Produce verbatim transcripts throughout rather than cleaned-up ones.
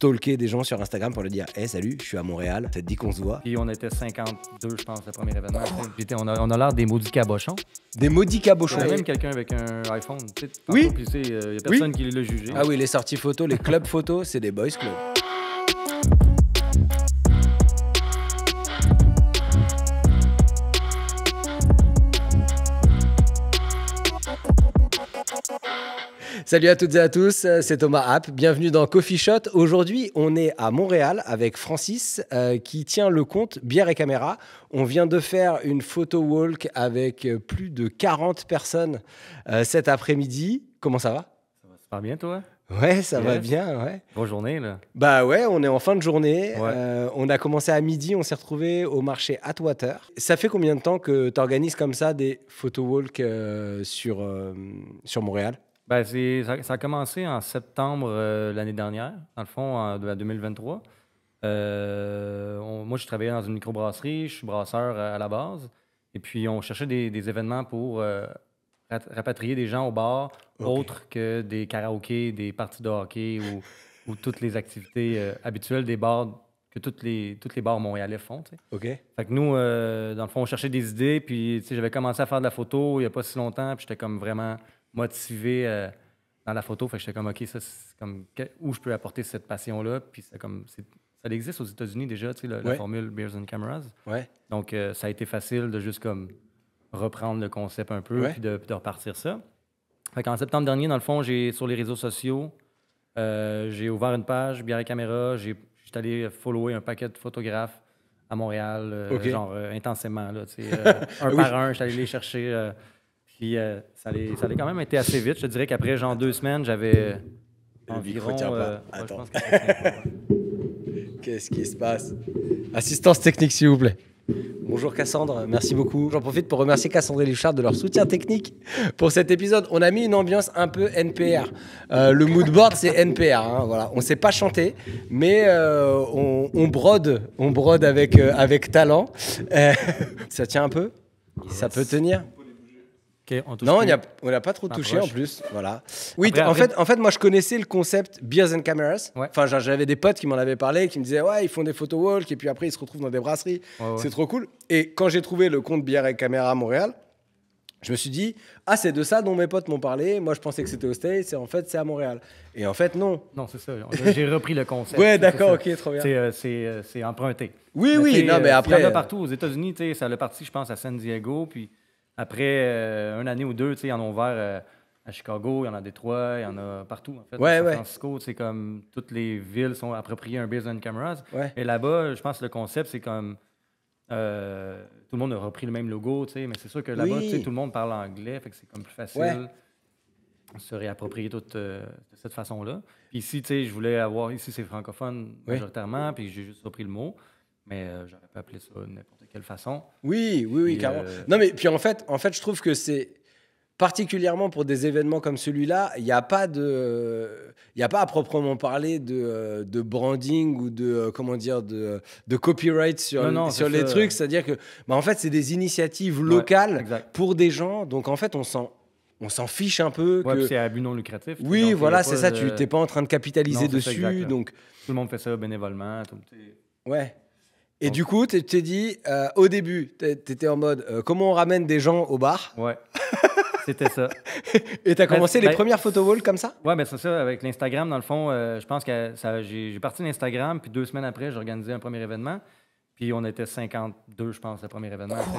stalker des gens sur Instagram pour leur dire « Hey, salut, je suis à Montréal, ça te dit qu'on se voit? » Puis on était cinquante-deux, je pense, le premier événement. Oh. On a, on a l'air des maudits cabochons. Des maudits cabochons. Il y a même quelqu'un avec un iPhone. Tu sais, oui. Puis tu sais, euh, y a personne oui. qui l'a jugé. Ah oui, les sorties photos, les clubs photos, c'est des boys clubs. Salut à toutes et à tous, c'est Thomas App, bienvenue dans Coffee Shot. Aujourd'hui, on est à Montréal avec Francis euh, qui tient le compte Bières et Caméras. On vient de faire une photo walk avec plus de quarante personnes euh, cet après-midi. Comment ça va? Ça va super bien, toi? Ouais, ça yes. va bien, ouais. Bonne journée, là. Bah ouais, on est en fin de journée. Ouais. Euh, on a commencé à midi, on s'est retrouvés au marché Atwater. Ça fait combien de temps que tu organises comme ça des photo walks euh, sur, euh, sur Montréal? Ben, ça, ça a commencé en septembre euh, l'année dernière, dans le fond, en, en deux mille vingt-trois. Euh, on, moi, je travaillais dans une microbrasserie, je suis brasseur à, à la base. Et puis, on cherchait des, des événements pour euh, rapatrier des gens au bar, okay. autres que des karaokés, des parties de hockey ou, ou toutes les activités euh, habituelles des bars que toutes les, toutes les bars montréalais font. T'sais. OK. Fait que nous, euh, dans le fond, on cherchait des idées. Puis, j'avais commencé à faire de la photo il n'y a pas si longtemps. Puis, j'étais comme vraiment motivé euh, dans la photo. Fait que j'étais comme, OK, ça, comme, où je peux apporter cette passion-là. Puis ça, comme, ça existe aux États-Unis déjà, tu sais, la, ouais. la formule Beers and Cameras. Ouais. Donc, euh, ça a été facile de juste comme reprendre le concept un peu, ouais. puis, de, puis de repartir ça. Fait qu'en septembre dernier, dans le fond, j'ai sur les réseaux sociaux, euh, j'ai ouvert une page, Bières et Caméras. J'ai j'étais allé follower un paquet de photographes à Montréal, euh, okay. genre euh, intensément, là, tu sais, euh, un oui. par un, j'étais allé les chercher. Euh, Puis euh, ça allait ça quand même été assez vite. Je te dirais qu'après, genre deux semaines, j'avais environ... Euh, Attends. Qu'est-ce qui se passe? Assistance technique, s'il vous plaît. Bonjour Cassandre, merci beaucoup. J'en profite pour remercier Cassandre et Richard de leur soutien technique pour cet épisode. On a mis une ambiance un peu N P R. Euh, le moodboard, c'est N P R. Hein, voilà. On ne sait pas chanter, mais euh, on, on brode, on brode avec, euh, avec talent. Euh, ça tient un peu? Yes. Ça peut tenir? Okay, on non, on n'a pas trop touché en plus. Voilà. Oui, après, en, après... Fait, en fait, moi, je connaissais le concept Beers and Cameras. Ouais. Enfin, j'avais des potes qui m'en avaient parlé, qui me disaient « Ouais, ils font des photo walks et puis après, ils se retrouvent dans des brasseries. Ouais, ouais. C'est trop cool. » Et quand j'ai trouvé le compte Bières et Caméras à Montréal, je me suis dit « Ah, c'est de ça dont mes potes m'ont parlé. Moi, je pensais que c'était au States et en fait, c'est à Montréal. » Et en fait, non. Non, c'est ça. J'ai repris le concept. Ouais, d'accord, ok, trop bien. C'est euh, euh, emprunté. Oui, mais oui, non, mais après... Il y en a partout aux États-Unis. Ça a parti, je pense, à San Diego, puis... Après euh, une année ou deux, tu sais, ils en ont ouvert euh, à Chicago, il y en a à Détroit, il y en a partout. En fait, ouais, San Francisco, c'est ouais. comme toutes les villes sont appropriées à un Beers and Cameras. Ouais. Et là-bas, je pense que le concept, c'est comme euh, tout le monde a repris le même logo, tu sais, mais c'est sûr que là-bas, oui. tu sais, tout le monde parle anglais, fait que c'est comme plus facile ouais. de se réapproprier tout euh, de cette façon-là. Ici, tu sais, je voulais avoir, ici, c'est francophone oui. majoritairement, puis j'ai juste repris le mot. Mais euh, j'aurais pas appelé ça n'importe quelle façon. Oui, oui, oui, carrément. Euh... Non, mais puis en fait, en fait, je trouve que c'est particulièrement pour des événements comme celui-là, il n'y a pas de, il n'y a pas à proprement parler de, de branding ou de comment dire de, de copyright sur non, non, sur les ça. trucs. C'est-à-dire que, bah, en fait, c'est des initiatives locales ouais, pour des gens. Donc en fait, on s'en On s'en fiche un peu. Ouais, que... c'est à but non lucratif. Oui, donc, voilà, c'est ça. De... Tu t'es pas en train de capitaliser non, dessus. Ça, exact, donc tout le monde fait ça bénévolement. Tout... Ouais. Et donc, du coup, tu t'es dit, euh, au début, tu étais en mode, euh, comment on ramène des gens au bar? Ouais, c'était ça. Et tu as commencé ben, les ben, premières photo walls comme ça? Ouais, mais ben c'est ça, avec l'Instagram, dans le fond, euh, je pense que j'ai parti d'Instagram, puis deux semaines après, j'ai organisé un premier événement, puis on était cinquante-deux, je pense, le premier événement. Oh.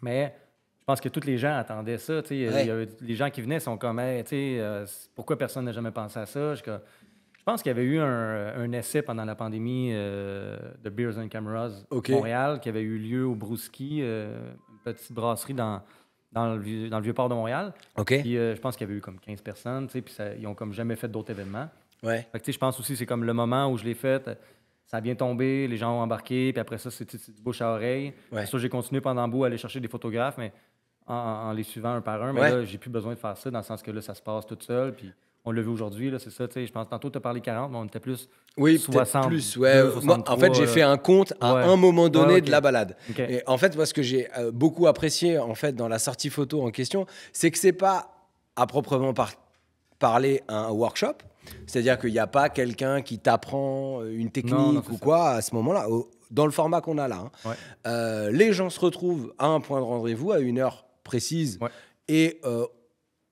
Mais je pense que tous les gens attendaient ça, tu sais. Ouais. Y avait, les gens qui venaient sont comme, hey, tu sais, euh, pourquoi personne n'a jamais pensé à ça? Je, Je pense qu'il y avait eu un, un essai pendant la pandémie euh, de Beers and Cameras okay. Montréal qui avait eu lieu au Brouski, euh, une petite brasserie dans, dans le, dans le Vieux-Port de Montréal. Okay. Puis, euh, je pense qu'il y avait eu comme quinze personnes, tu sais, puis ça, ils n'ont comme jamais fait d'autres événements. Ouais. Fait que, tu sais, je pense aussi que c'est comme le moment où je l'ai fait, ça a bien tombé, les gens ont embarqué, puis après ça, c'est du bouche à oreille. Ouais. Ça, j'ai continué pendant un bout à aller chercher des photographes, mais en, en les suivant un par un. Mais ouais. là, j'ai plus besoin de faire ça, dans le sens que là, ça se passe tout seul, puis... On l'a vu aujourd'hui, c'est ça, tu sais, je pense, tantôt, tu as parlé quarante, mais on était plus oui, soixante. Plus, ouais. deux, soixante-trois, moi, en fait, j'ai euh... fait un compte à ouais. un moment donné ouais, okay. de la balade. Okay. Et en fait, moi, ce que j'ai euh, beaucoup apprécié, en fait, dans la sortie photo en question, c'est que c'est pas à proprement parler parler à un workshop. C'est-à-dire qu'il n'y a pas quelqu'un qui t'apprend une technique non, non, ou quoi ça. à ce moment-là. Dans le format qu'on a là, hein. ouais. euh, les gens se retrouvent à un point de rendez-vous, à une heure précise, ouais. et euh,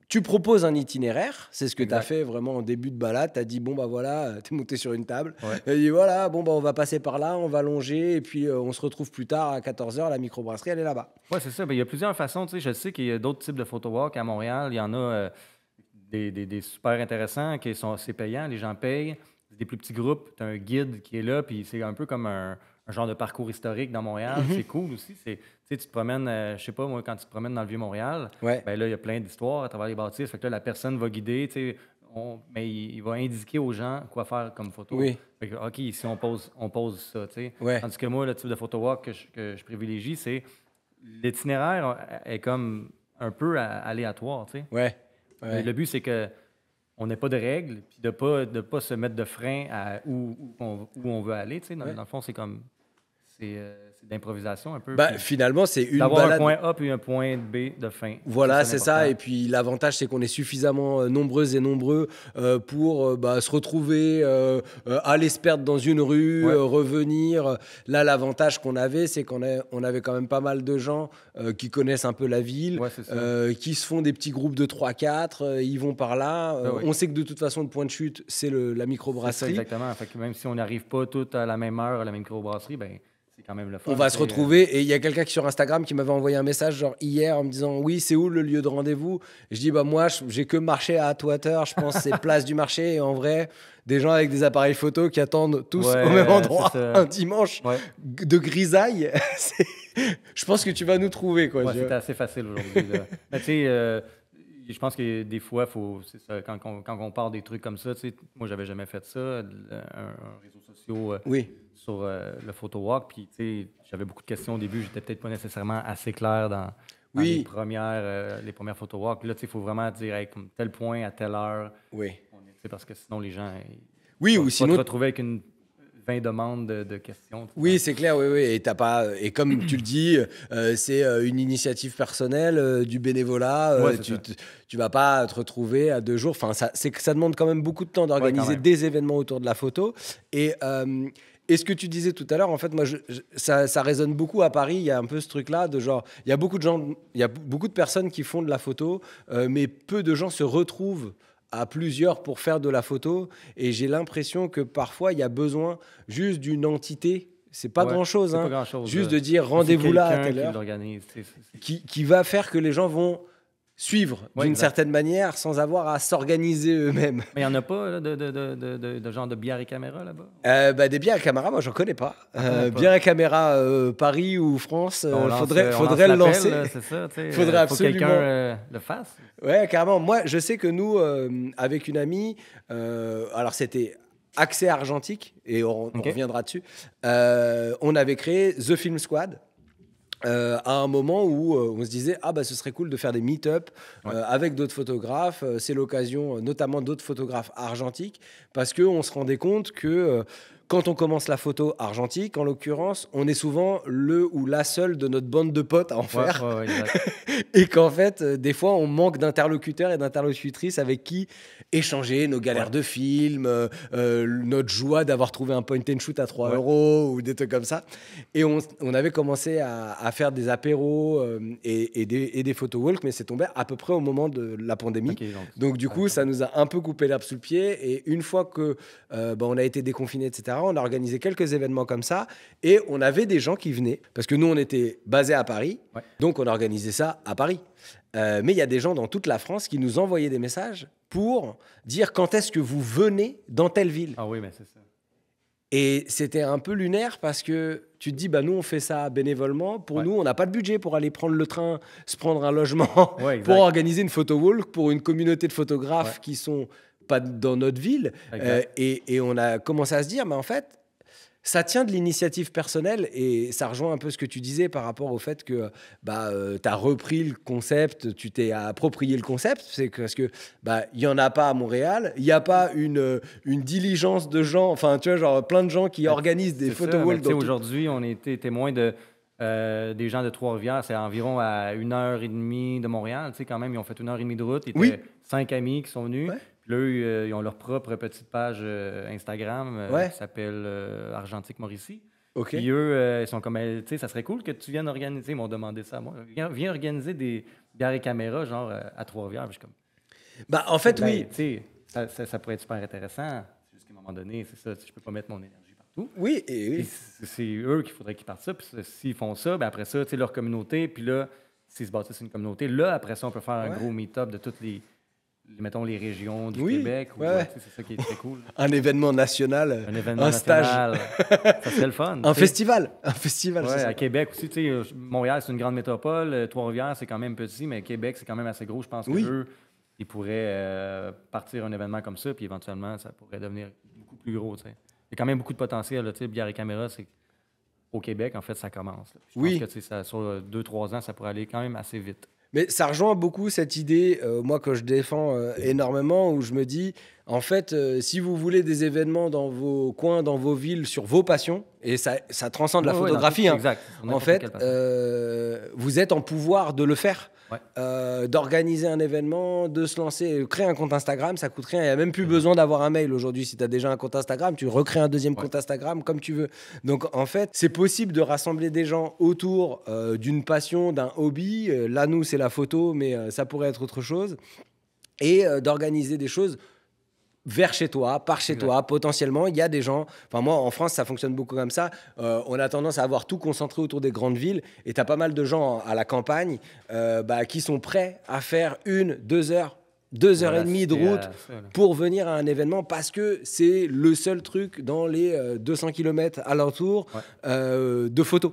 tu proposes un itinéraire. C'est ce que tu as fait vraiment en début de balade. Tu as dit, bon, bah voilà, tu es monté sur une table. Ouais. Tu as dit, voilà, bon, bah on va passer par là, on va longer, et puis euh, on se retrouve plus tard à quatorze heures, la microbrasserie, elle est là-bas. Oui, c'est ça. Il y a plusieurs façons. Tu sais, je sais qu'il y a d'autres types de photowalk à Montréal. Il y en a euh, des, des, des super intéressants qui sont assez payants, les gens payent. Des plus petits groupes, tu as un guide qui est là, puis c'est un peu comme un, un genre de parcours historique dans Montréal. Mm-hmm. C'est cool aussi. Tu sais, tu te promènes, euh, je sais pas, moi, quand tu te promènes dans le Vieux-Montréal, ouais. ben là, il y a plein d'histoires à travers les bâtisses. Fait que là, la personne va guider, tu sais, on, mais il, il va indiquer aux gens quoi faire comme photo. Oui. Fait que, OK, ici, on pose, on pose ça, tu sais. Ouais. Tandis que moi, le type de photowalk que je, que je privilégie, c'est l'itinéraire est comme un peu aléatoire, tu sais. Ouais. Ouais. Le but, c'est que on n'a pas de règles, puis de ne pas, de pas se mettre de frein à où, où, on, où on veut aller. Dans, ouais. dans le fond, c'est comme... C'est euh, d'improvisation un peu. Ben, finalement, c'est une balade... D'avoir un point A puis un point B de fin. Voilà, c'est ça. Et puis l'avantage, c'est qu'on est suffisamment euh, nombreuses et nombreux euh, pour euh, bah, se retrouver, euh, euh, aller se perdre dans une rue, ouais. euh, revenir. Là, l'avantage qu'on avait, c'est qu'on on avait quand même pas mal de gens euh, qui connaissent un peu la ville, ouais, euh, qui se font des petits groupes de trois quatre, euh, ils vont par là. Euh, ben oui. On sait que de toute façon, le point de chute, c'est la microbrasserie. Exactement. Fait que même si on n'arrive pas tous à la même heure à la microbrasserie, ben... Quand même le fun, on va se retrouver. Et il y a quelqu'un qui sur Instagram qui m'avait envoyé un message genre hier en me disant oui, c'est où le lieu de rendez-vous? Je dis bah moi j'ai que marché à Atwater, je pense c'est place du marché. Et en vrai, des gens avec des appareils photo qui attendent tous ouais, au même endroit un dimanche ouais. de grisaille. Je pense que tu vas nous trouver quoi. Ouais, c'était assez facile aujourd'hui. Tu sais, euh, je pense que des fois faut ça, quand, on, quand on parle des trucs comme ça, tu sais, moi j'avais jamais fait ça, un, un réseau social. Oui. Sur euh, le photowalk, puis tu sais, j'avais beaucoup de questions au début, j'étais peut-être pas nécessairement assez clair dans, dans oui. les premières, euh, les premières photowalks. Là, tu sais, il faut vraiment dire, hey, comme tel point à telle heure, oui. on est, parce que sinon les gens, ils, oui, ils vont, ou sinon... se retrouver avec une vingt demandes de, de questions. Oui, c'est clair, oui, oui. Et, t'as pas, et comme tu le dis, euh, c'est une initiative personnelle, euh, du bénévolat. Euh, ouais, tu ne vas pas te retrouver à deux jours. Enfin, ça, ça demande quand même beaucoup de temps d'organiser ouais, des événements autour de la photo. Et... Euh, Et ce que tu disais tout à l'heure, en fait, moi, je, je, ça, ça résonne beaucoup à Paris. Il y a un peu ce truc-là de genre, il y a beaucoup de gens, il y a beaucoup de personnes qui font de la photo, euh, mais peu de gens se retrouvent à plusieurs pour faire de la photo. Et j'ai l'impression que parfois, il y a besoin juste d'une entité. C'est pas ouais, grand-chose, hein, pas grand-chose. Juste de dire rendez-vous là à telle heure, qui, qui va faire que les gens vont suivre ouais, d'une certaine manière sans avoir à s'organiser eux-mêmes. Mais il n'y en a pas là, de, de, de, de, de genre de bières et caméras là-bas? euh, bah, Des bières et caméras, moi, je n'en connais pas. Euh, pas. Bières et caméras euh, Paris ou France, il euh, faudrait, faudrait le lancer. C'est ça, tu sais. Faudrait euh, absolument. Faut que quelqu'un euh, le fasse. Oui, carrément. Moi, je sais que nous, euh, avec une amie, euh, alors c'était Accès Argentique, et on, okay. on reviendra dessus, euh, on avait créé The Film Squad. Euh, à un moment où euh, on se disait ah bah ce serait cool de faire des meet-up euh, ouais. avec d'autres photographes, euh, c'est l'occasion euh, notamment d'autres photographes argentiques, parce que on se rendait compte que euh, quand on commence la photo argentique, en l'occurrence, on est souvent le ou la seule de notre bande de potes à en faire. Ouais, ouais, ouais, et qu'en fait, euh, des fois, on manque d'interlocuteurs et d'interlocutrices avec qui échanger nos galères ouais. de films, euh, euh, notre joie d'avoir trouvé un point and shoot à trois ouais. euros ou des trucs comme ça. Et on, on avait commencé à, à faire des apéros euh, et, et des, et des photowalks, mais c'est tombé à peu près au moment de la pandémie. Okay, donc, donc, du coup, ouais. ça nous a un peu coupé l'herbe sous le pied. Et une fois qu'on euh, bah, a été déconfinés, et cetera, on a organisé quelques événements comme ça et on avait des gens qui venaient parce que nous on était basés à Paris ouais. donc on organisait ça à Paris euh, mais il y a des gens dans toute la France qui nous envoyaient des messages pour dire quand est-ce que vous venez dans telle ville. Ah oui, mais c'est ça. Et c'était un peu lunaire parce que tu te dis, bah, nous, on fait ça bénévolement. Pour ouais. nous, on n'a pas de budget pour aller prendre le train, se prendre un logement, ouais, pour organiser une photowalk pour une communauté de photographes ouais. qui sont pas dans notre ville. Euh, et, et on a commencé à se dire, mais en fait, ça tient de l'initiative personnelle et ça rejoint un peu ce que tu disais par rapport au fait que bah, euh, tu as repris le concept, tu t'es approprié le concept. C'est que, parce que bah, y en a pas à Montréal, il n'y a pas une, une diligence de gens, enfin, tu vois, genre plein de gens qui organisent des photowalks. Aujourd'hui, on était témoins de, euh, des gens de Trois-Rivières, c'est environ à une heure et demie de Montréal. Tu sais, quand même, ils ont fait une heure et demie de route. Il y oui. cinq amis qui sont venus. Ouais. Là, eux, ils ont leur propre petite page euh, Instagram euh, ouais. qui s'appelle euh, Argentique Mauricie. Okay. Puis eux, euh, ils sont comme, tu sais, ça serait cool que tu viennes organiser. Ils m'ont demandé ça à moi. Viens, viens organiser des bières et caméras, genre euh, à Trois-Rivières. Puis comme, ben, en fait, là, oui. Tu sais, ça, ça, ça pourrait être super intéressant. C'est juste qu'à un moment donné, c'est ça. Je peux pas mettre mon énergie partout. Oui, et oui. C'est, c'est eux qu'il faudrait qu'ils partent ça. Puis s'ils font ça, ben après ça, tu sais, leur communauté. Puis là, s'ils se bâtissent une communauté, là, après ça, on peut faire ouais. un gros meet-up de toutes les. Mettons, les régions du oui, Québec. Ou, ouais. C'est ça qui est très cool. Un événement national. Un événement un national. Stage. Ça serait le fun. Un t'sais. Festival. Un festival. Ouais, à Québec aussi. Montréal, c'est une grande métropole. Trois-Rivières, c'est quand même petit, mais Québec, c'est quand même assez gros. Je pense oui. qu'eux, ils pourraient euh, partir un événement comme ça, puis éventuellement, ça pourrait devenir beaucoup plus gros. T'sais. Il y a quand même beaucoup de potentiel. Bières et caméras, c'est au Québec, en fait, ça commence. Je oui. pense que ça, sur deux, trois ans, ça pourrait aller quand même assez vite. Mais ça rejoint beaucoup cette idée, euh, moi, que je défends euh, énormément, où je me dis, en fait, euh, si vous voulez des événements dans vos coins, dans vos villes, sur vos passions, et ça, ça transcende oh, la photographie, ouais, non, hein, en fait, euh, vous êtes en pouvoir de le faire, ouais. euh, d'organiser un événement, de se lancer, créer un compte Instagram, ça coûte rien, il n'y a même plus ouais. besoin d'avoir un mail aujourd'hui. Si tu as déjà un compte Instagram, tu recrées un deuxième ouais. compte Instagram comme tu veux. Donc, en fait, c'est possible de rassembler des gens autour euh, d'une passion, d'un hobby. Euh, là, nous, c'est la photo, mais euh, ça pourrait être autre chose. Et euh, d'organiser des choses vers chez toi, par chez exactement. Toi, potentiellement, il y a des gens... Enfin, moi, en France, ça fonctionne beaucoup comme ça. Euh, on a tendance à avoir tout concentré autour des grandes villes et tu as pas mal de gens à la campagne euh, bah, qui sont prêts à faire une, deux heures, deux heures voilà, et demie de route euh, pour venir à un événement parce que c'est le seul truc dans les euh, deux cents kilomètres alentour ouais. euh, de photos.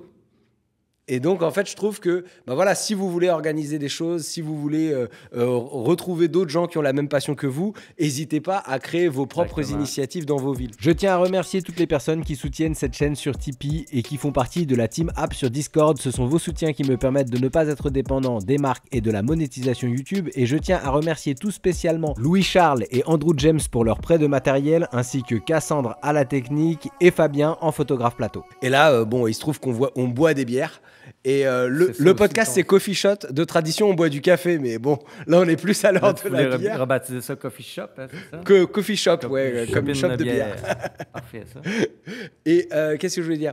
Et donc, en fait, je trouve que bah voilà, si vous voulez organiser des choses, si vous voulez euh, euh, retrouver d'autres gens qui ont la même passion que vous, n'hésitez pas à créer vos propres exactement. Initiatives dans vos villes. Je tiens à remercier toutes les personnes qui soutiennent cette chaîne sur Tipeee et qui font partie de la Team App sur Discord. Ce sont vos soutiens qui me permettent de ne pas être dépendant des marques et de la monétisation YouTube. Et je tiens à remercier tout spécialement Louis-Charles et Andrew James pour leur prêt de matériel, ainsi que Cassandre à la technique et Fabien en photographe plateau. Et là, euh, bon, il se trouve qu'on voit, on boit des bières. Et euh, le, le podcast, c'est Coffee Shot. De tradition, on boit du café, mais bon, là, on est plus à l'heure de la bière. Rebaptiser ça Coffee Shop, hein, c'est ça que, Coffee Shop, Co- ouais, comme une shop de bière. bière. Parfait, ça. Et euh, qu'est-ce que je voulais dire?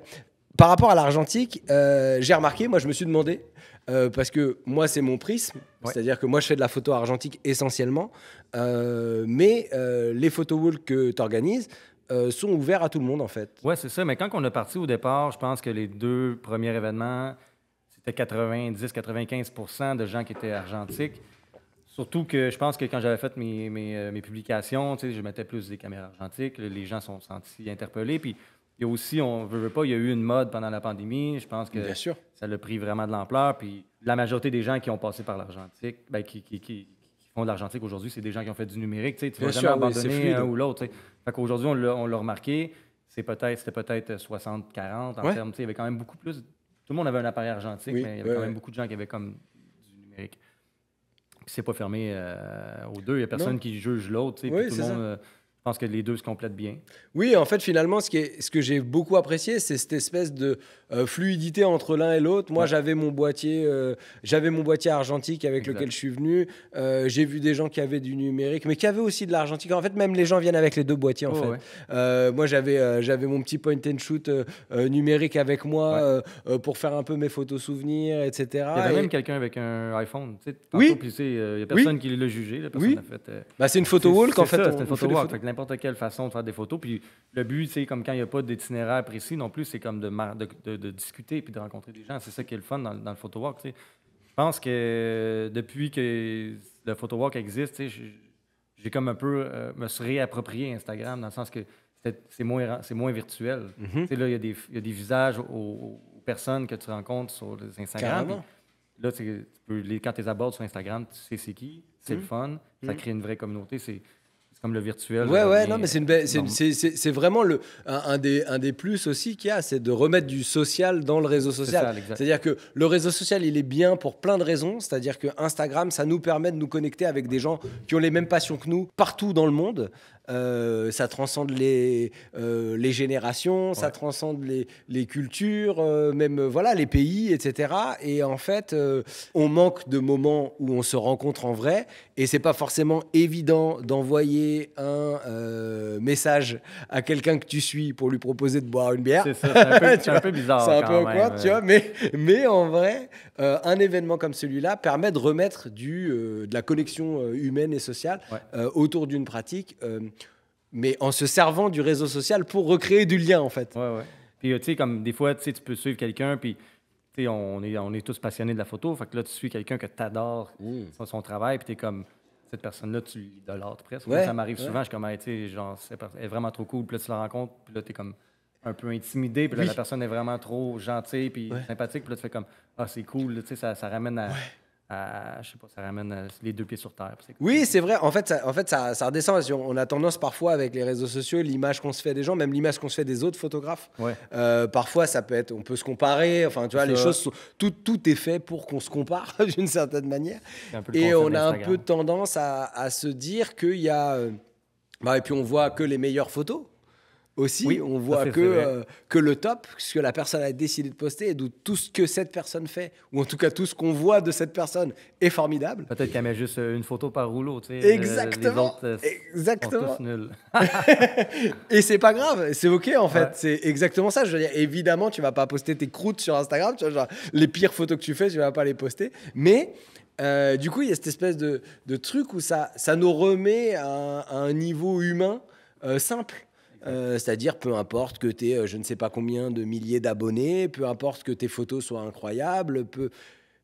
Par rapport à l'Argentique, euh, j'ai remarqué, moi, je me suis demandé, euh, parce que moi, c'est mon prisme, ouais. c'est-à-dire que moi, je fais de la photo argentique essentiellement, euh, mais euh, les photowalks que tu organises, Euh, sont ouverts à tout le monde, en fait. Oui, c'est ça. Mais quand on est parti au départ, je pense que les deux premiers événements, c'était quatre-vingt-dix à quatre-vingt-quinze pour cent de gens qui étaient argentiques. Surtout que je pense que quand j'avais fait mes, mes, mes publications, tu sais, je mettais plus des caméras argentiques. Les gens se sont sentis interpellés. Puis il y a aussi, on ne veut pas, il y a eu une mode pendant la pandémie. Je pense que bien sûr. Ça l'a pris vraiment de l'ampleur. Puis la majorité des gens qui ont passé par l'argentique, ben, qui, qui, qui font de l'argentique aujourd'hui, c'est des gens qui ont fait du numérique. Tu sais, tu vas jamais abandonner un ou l'autre. Tu sais. Fait qu'aujourd'hui, on l'a, on l'a remarqué, c'est peut-être, c'était peut-être soixante quarante en ouais. termes. Tu sais, il y avait quand même beaucoup plus. Tout le monde avait un appareil argentique, oui, mais il y avait ouais, quand même ouais. beaucoup de gens qui avaient comme du numérique. Puis c'est pas fermé euh, aux deux. Il n'y a personne non. qui juge l'autre. Tu sais, oui, tout le monde. Euh, je pense que les deux se complètent bien. Oui, en fait, finalement, ce, qui est, ce que j'ai beaucoup apprécié, c'est cette espèce de euh, fluidité entre l'un et l'autre. Moi, ouais. j'avais, mon boîtier, euh, j'avais mon boîtier argentique avec exact. Lequel je suis venu. Euh, j'ai vu des gens qui avaient du numérique, mais qui avaient aussi de l'argentique. En fait, même les gens viennent avec les deux boîtiers, en oh, fait. Ouais. Euh, moi, j'avais, euh, j'avais mon petit point and shoot euh, euh, numérique avec moi ouais. euh, pour faire un peu mes photos souvenirs, et cetera. Il y avait et... même quelqu'un avec un iPhone. Oui. Il n'y a personne oui. qui l'a jugé. Là, oui. Fait, euh... bah, c'est une photo walk, en fait. C'est une photo walk. N'importe quelle façon de faire des photos. Puis le but, c'est comme quand il n'y a pas d'itinéraire précis non plus, c'est comme de, mar- de, de, de discuter puis de rencontrer des gens. C'est ça qui est le fun dans, dans le photowalk. Je pense que depuis que le photowalk existe, j'ai, j'ai comme un peu euh, me suis réapproprié Instagram dans le sens que c'est moins, c'est moins virtuel. Mm-hmm. Là, il y, y a des visages aux, aux personnes que tu rencontres sur les Instagram. Là, tu peux, les, quand tu les abordes sur Instagram, tu sais c'est qui, c'est mm-hmm. le fun, mm-hmm. ça crée une vraie communauté. C'est comme le virtuel. Ouais, ouais, non, mais c'est, une be- c'est, c'est, c'est, c'est vraiment le, un, un, des, un des plus aussi qu'il y a, c'est de remettre du social dans le réseau social. C'est ça, c'est-à-dire que le réseau social, il est bien pour plein de raisons. C'est-à-dire que Instagram, ça nous permet de nous connecter avec des gens qui ont les mêmes passions que nous partout dans le monde. Euh, ça transcende les, euh, les générations, ouais. ça transcende les, les cultures, euh, même voilà, les pays, et cetera. Et en fait, euh, on manque de moments où on se rencontre en vrai. Et c'est pas forcément évident d'envoyer un euh, message à quelqu'un que tu suis pour lui proposer de boire une bière. C'est ça, c'est un peu, c'est un peu bizarre. C'est un peu même, quoi, ouais. tu vois. Mais, mais en vrai, euh, un événement comme celui-là permet de remettre du, euh, de la connexion euh, humaine et sociale ouais. euh, autour d'une pratique, euh, mais en se servant du réseau social pour recréer du lien, en fait. Ouais, ouais. Puis, tu sais, comme des fois, tu peux suivre quelqu'un, puis... T'sais, on est, on est tous passionnés de la photo. Fait que là, tu suis quelqu'un que tu adores mmh. son, son travail, puis tu es comme, cette personne-là, tu l'idolâtres presque. Ouais, ça m'arrive ouais. souvent, je suis comme, hey, t'sais, genre, elle est vraiment trop cool. Puis là, tu la rencontres, puis là, tu es comme un peu intimidé, puis là, oui. la personne est vraiment trop gentille, puis ouais. sympathique. Puis là, tu fais comme, ah, oh, c'est cool, là, ça, ça ramène à. Ouais. À, je sais pas, ça ramène les deux pieds sur terre. C'est oui, c'est vrai. En fait, ça, en fait, ça, ça redescend. On a tendance parfois avec les réseaux sociaux, l'image qu'on se fait des gens, même l'image qu'on se fait des autres photographes. Ouais. Euh, parfois, ça peut être, on peut se comparer. Enfin, tu vois, ça... les choses, sont, tout, tout est fait pour qu'on se compare d'une certaine manière. Et on a Instagram. un peu tendance à, à se dire qu'il y a, bah, et puis on voit que les meilleures photos. Aussi, oui, on voit fait, que, euh, que le top, ce que la personne a décidé de poster et de tout ce que cette personne fait, ou en tout cas tout ce qu'on voit de cette personne est formidable. Peut-être qu'elle met juste une photo par rouleau, tu sais. Exactement. Les autres, exactement. Sont tous nuls. Et c'est pas grave, c'est ok en fait. Ouais. C'est exactement ça. Je veux dire, évidemment, tu vas pas poster tes croûtes sur Instagram, tu vois, genre, les pires photos que tu fais, tu vas pas les poster, mais. Euh, du coup, il y a cette espèce de, de truc où ça, ça nous remet à, à un niveau humain euh, simple. Euh, c'est-à-dire, peu importe que tu aies euh, je ne sais pas combien de milliers d'abonnés, peu importe que tes photos soient incroyables, peu...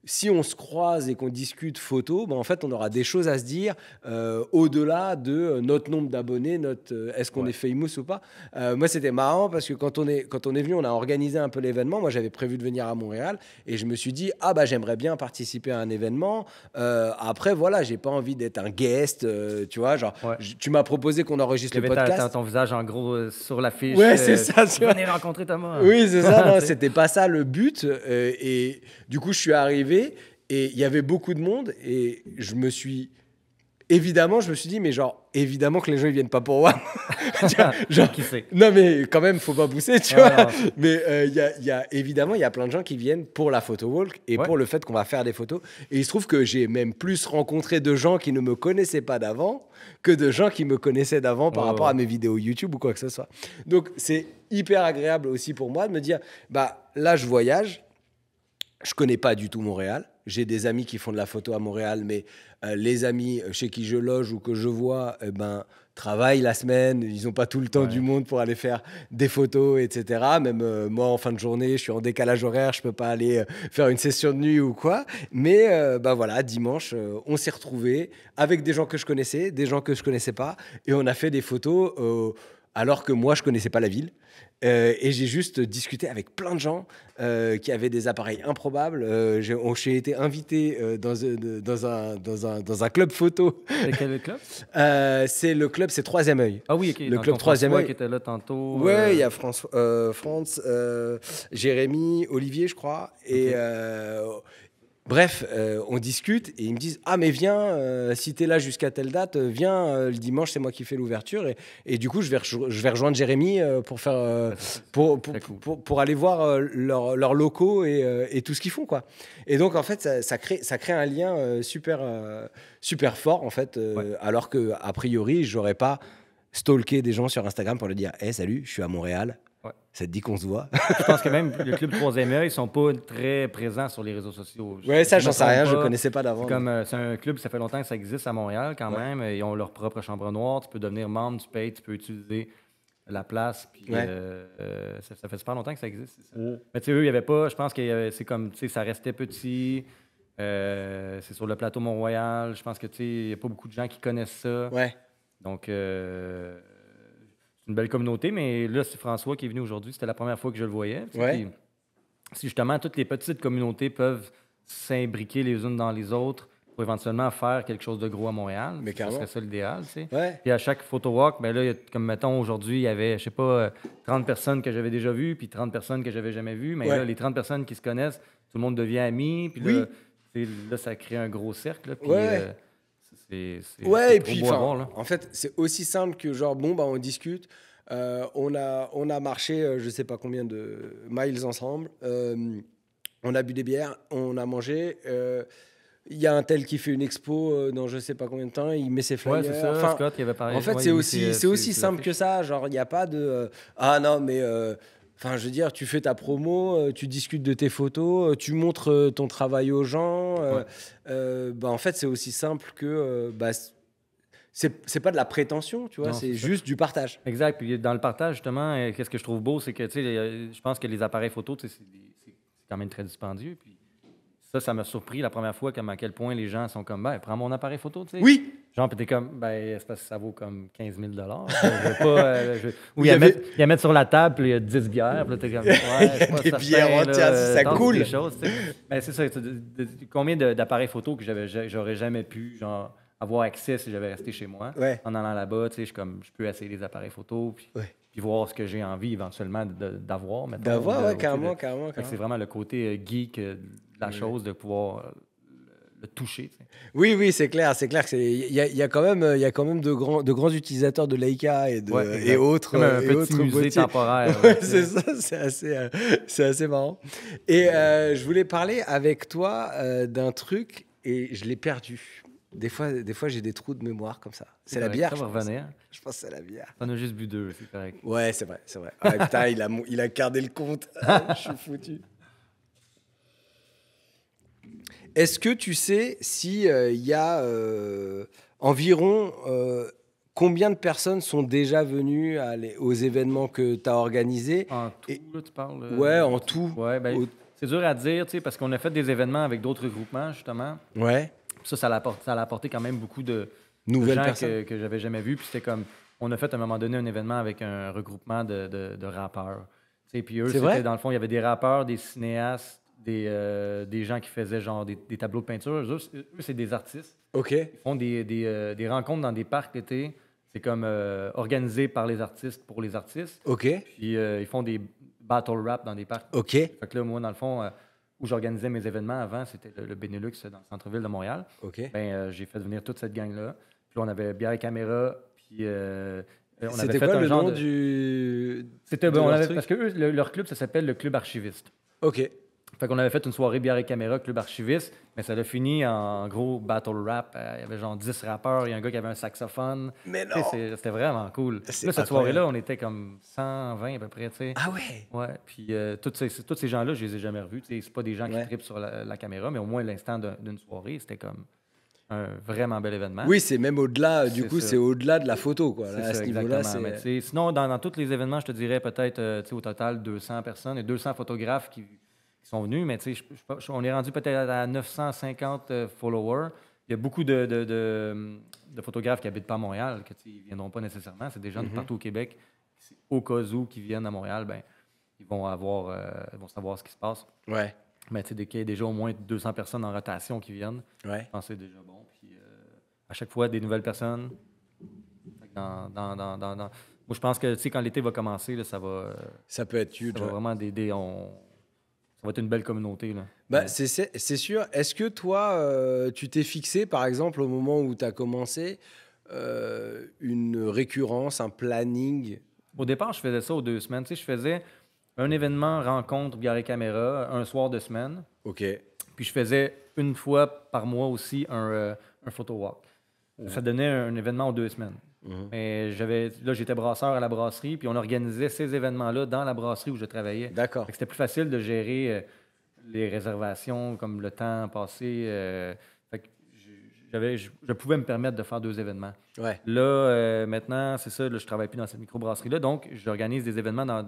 si on se croise et qu'on discute photo, ben, en fait, on aura des choses à se dire euh, au-delà de euh, notre nombre d'abonnés, notre, euh, est-ce qu'on ouais. est famous ou pas. Euh, moi, c'était marrant parce que quand on, est, quand on est venu, on a organisé un peu l'événement. Moi, j'avais prévu de venir à Montréal et je me suis dit, ah, bah, j'aimerais bien participer à un événement. Euh, après, voilà, j'ai pas envie d'être un guest, euh, tu vois, genre, ouais. j- tu m'as proposé qu'on enregistre le podcast. Tu avais ton visage, en gros, euh, sur l'affiche. Ouais, c'est euh, ça. Venez rencontrer Thomas. Oui, c'est ça. Non, c'était pas ça le but. Euh, et du coup, je suis arrivé et il y avait beaucoup de monde et je me suis évidemment je me suis dit mais genre évidemment que les gens ils viennent pas pour moi genre, qui sait? Non mais quand même faut pas pousser tu ah, vois non. mais il euh, y a, y a, évidemment il y a plein de gens qui viennent pour la photo walk et ouais. pour le fait qu'on va faire des photos et il se trouve que j'ai même plus rencontré de gens qui ne me connaissaient pas d'avant que de gens qui me connaissaient d'avant par oh, rapport ouais. à mes vidéos YouTube ou quoi que ce soit. Donc c'est hyper agréable aussi pour moi de me dire bah là je voyage. Je ne connais pas du tout Montréal. J'ai des amis qui font de la photo à Montréal, mais euh, les amis chez qui je loge ou que je vois eh ben, travaillent la semaine. Ils n'ont pas tout le temps ouais. du monde pour aller faire des photos, et cetera. Même euh, moi, en fin de journée, je suis en décalage horaire. Je ne peux pas aller euh, faire une session de nuit ou quoi. Mais euh, bah voilà, dimanche, euh, on s'est retrouvés avec des gens que je connaissais, des gens que je ne connaissais pas. Et on a fait des photos euh, alors que moi, je ne connaissais pas la ville. Euh, et j'ai juste discuté avec plein de gens euh, qui avaient des appareils improbables. Euh, j'ai, j'ai été invité euh, dans, euh, dans, un, dans, un, dans un club photo. C'est quel club? euh, C'est le club, c'est Troisième Œil. Ah oui, okay. Le club Troisième Œil qui était là tantôt. Oui, il euh... y a François, euh, France, euh, Jérémy, Olivier, je crois. Et okay. euh, bref, euh, on discute et ils me disent « Ah mais viens, euh, si t'es là jusqu'à telle date, viens, euh, le dimanche c'est moi qui fais l'ouverture. » Et du coup, je vais, re- je vais rejoindre Jérémy euh, pour, faire, euh, pour, pour, pour, pour, pour aller voir euh, leurs leur locaux et, euh, et tout ce qu'ils font. Quoi. Et donc, en fait, ça, ça, crée, ça crée un lien euh, super, euh, super fort, en fait, euh, ouais. alors qu'a priori, j'aurais pas stalké des gens sur Instagram pour leur dire « Hey, salut, je suis à Montréal. » Ouais. Ça te dit qu'on se voit. Je pense que même le club Troisième Œil, ils sont pas très présents sur les réseaux sociaux. Oui, ça, j'en sais rien, pas. Je ne connaissais pas d'avant. C'est, comme, euh, c'est un club, ça fait longtemps que ça existe à Montréal quand ouais. même. Ils ont leur propre chambre noire. Tu peux devenir membre, tu payes, tu peux utiliser la place. Puis, ouais. euh, euh, ça, ça fait super longtemps que ça existe. Ça. Ouais. Mais tu sais, eux, il n'y avait pas. Je pense que c'est comme, tu sais, ça restait petit. Euh, c'est sur le plateau Mont-Royal. Je pense que, tu sais, il n'y a pas beaucoup de gens qui connaissent ça. Ouais. Donc. Euh, une belle communauté, mais là, c'est François qui est venu aujourd'hui. C'était la première fois que je le voyais. Ouais. Si justement, toutes les petites communautés peuvent s'imbriquer les unes dans les autres pour éventuellement faire quelque chose de gros à Montréal. Mais ça serait ça l'idéal, tu sais. Ouais. Puis à chaque photo walk, ben là, y a, comme mettons, aujourd'hui, il y avait, je sais pas, trente personnes que j'avais déjà vues, puis trente personnes que j'avais jamais vues. Mais ouais. là, les trente personnes qui se connaissent, tout le monde devient ami. Puis là, oui. là ça crée un gros cercle. Puis, ouais. euh, c'est, c'est, ouais, c'est et puis, enfin, en fait, c'est aussi simple que genre, bon, bah, on discute. Euh, on, a, on a marché, euh, je sais pas combien de miles ensemble. Euh, on a bu des bières, on a mangé. Il euh, y a un tel qui fait une expo euh, dans je sais pas combien de temps, il met ses flyers. Ouais, c'est ça, enfin, Scott, il avait parlé. En fait, c'est aussi, c'est aussi simple que ça. Genre, il n'y a pas de... Euh, ah non, mais... Euh, Enfin, je veux dire, tu fais ta promo, tu discutes de tes photos, tu montres ton travail aux gens. Ouais. Euh, euh, bah, en fait, c'est aussi simple que... Euh, bah, c'est, c'est pas de la prétention, tu vois, non, c'est, c'est juste du partage. Exact. Puis dans le partage, justement, euh, qu'est-ce que je trouve beau, c'est que, tu sais, je pense que les appareils photo, c'est, c'est, c'est quand même très dispendieux. Puis ça, ça m'a surpris la première fois comme à quel point les gens sont comme, ben, prends mon appareil photo, tu sais. Oui! Genre, puis t'es comme, ben, c'est parce que ça vaut comme quinze mille dollars. Euh, je... Ou il y a, avait... met, il y a mettre sur la table, puis il y a dix bières, puis là, t'es comme, ouais, je sais pas, des bières entières, si ça coule. Ben, c'est ça, combien de, d'appareils photo que j'avais, j'aurais jamais pu, genre, avoir accès si j'avais resté chez moi. Ouais. En allant là-bas, tu sais, je comme, je peux essayer les appareils photo, puis, ouais, puis voir ce que j'ai envie éventuellement de, de, d'avoir. Mettons, d'avoir, ouais, carrément, carrément, carrément. C'est vraiment le côté geek de la chose, de pouvoir... le toucher. T'sais. Oui, oui, c'est clair, c'est clair que c'est il y a, y a quand même il y a quand même de grands de grands utilisateurs de Leica et de ouais, et autres comme un et petit autres musée boîtiers. Temporaire. Ouais, c'est ça, c'est assez euh, c'est assez marrant. Et euh, je voulais parler avec toi euh, d'un truc et je l'ai perdu. Des fois des fois j'ai des trous de mémoire comme ça. C'est, c'est la bière. Je pense. je pense que c'est la bière. On a juste bu deux, c'est correct. Ouais, c'est vrai, c'est vrai. Ah, putain, il a il a gardé le compte. Je suis foutu. Est-ce que tu sais s'il euh, y a euh, environ euh, combien de personnes sont déjà venues à les, aux événements que tu as organisés? En tout, et, là, tu parles? Euh, ouais, en tout. Ouais, ben, au... C'est dur à dire, tu sais, parce qu'on a fait des événements avec d'autres groupements, justement. Ouais. Ça, ça l'a apporté, ça l'a apporté quand même beaucoup de, Nouvelles de gens personnes. que, que j'avais jamais vus. Puis c'était comme, on a fait à un moment donné un événement avec un regroupement de, de, de rappeurs. Tu sais, puis eux, c'est vrai? Dans le fond, il y avait des rappeurs, des cinéastes, Des, euh, des gens qui faisaient genre des, des tableaux de peinture. Eux, c'est des artistes. OK. Ils font des, des, euh, des rencontres dans des parcs l'été. C'est comme euh, organisé par les artistes pour les artistes. OK. Puis euh, ils font des battle rap dans des parcs. OK. Fait que là, moi, dans le fond, euh, où j'organisais mes événements avant, c'était le, le Benelux dans le centre-ville de Montréal. OK. Ben, euh, j'ai fait venir toute cette gang-là. Puis là, on avait Bières et Caméras. Puis. Euh, On c'était avait fait quoi un le genre nom de... du. C'était de on avait... Parce que eux, le, leur club, ça s'appelle le Club Archiviste. OK. Fait qu'on avait fait une soirée bière et caméra, Club Archiviste, mais ça l'a fini en gros battle rap. Il y avait genre dix rappeurs, il y a un gars qui avait un saxophone. Mais non! C'était vraiment cool. C'est là, cette soirée-là, on était comme cent vingt à peu près, tu sais. Ah ouais? Ouais. Puis euh, tous ces, ces gens-là, je les ai jamais revus. C'est pas des gens qui ouais. trippent sur la, la caméra, mais au moins l'instant d'un, d'une soirée, c'était comme un vraiment bel événement. Oui, c'est même au-delà, du c'est coup, ça. c'est au-delà de la photo, quoi. Là, à ça, ce niveau-là, c'est... Mais, sinon, dans, dans tous les événements, je te dirais peut-être euh, au total deux cents personnes et deux cents photographes qui... sont venus, mais tu sais, on est rendu peut-être à neuf cent cinquante followers. Il y a beaucoup de, de, de, de photographes qui n'habitent pas à Montréal, qui ne viendront pas nécessairement. C'est des gens mm-hmm. de partout au Québec. Au cas où qui viennent à Montréal, ben, ils vont, avoir, euh, ils vont savoir ce qui se passe. Ouais. Mais tu sais, qu'il y a déjà au moins deux cents personnes en rotation qui viennent, ouais. je pense que c'est déjà bon. Puis, euh, à chaque fois, des nouvelles personnes. Dans, dans, dans, dans, dans. Moi, je pense que tu sais, quand l'été va commencer, là, ça va... Ça peut être huge. Ça va vraiment des... des on, ça va être une belle communauté, là. Ben, ouais. c'est, c'est, c'est sûr. Est-ce que toi, euh, tu t'es fixé, par exemple, au moment où tu as commencé, euh, une récurrence, un planning? Au départ, je faisais ça aux deux semaines. Tu sais, je faisais un événement, rencontre, bière et caméra, un soir de semaine. OK. Puis je faisais une fois par mois aussi un, euh, un photo walk. Mmh. Ça donnait un événement aux deux semaines. Mmh. Mais j'avais, là, j'étais brasseur à la brasserie, puis on organisait ces événements-là dans la brasserie où je travaillais. D'accord. Fait que c'était plus facile de gérer euh, les réservations, comme le temps passé. Euh, fait que j'avais, je, je pouvais me permettre de faire deux événements. Ouais. Là, euh, maintenant, c'est ça, là, je ne travaille plus dans cette microbrasserie-là, donc j'organise des événements dans,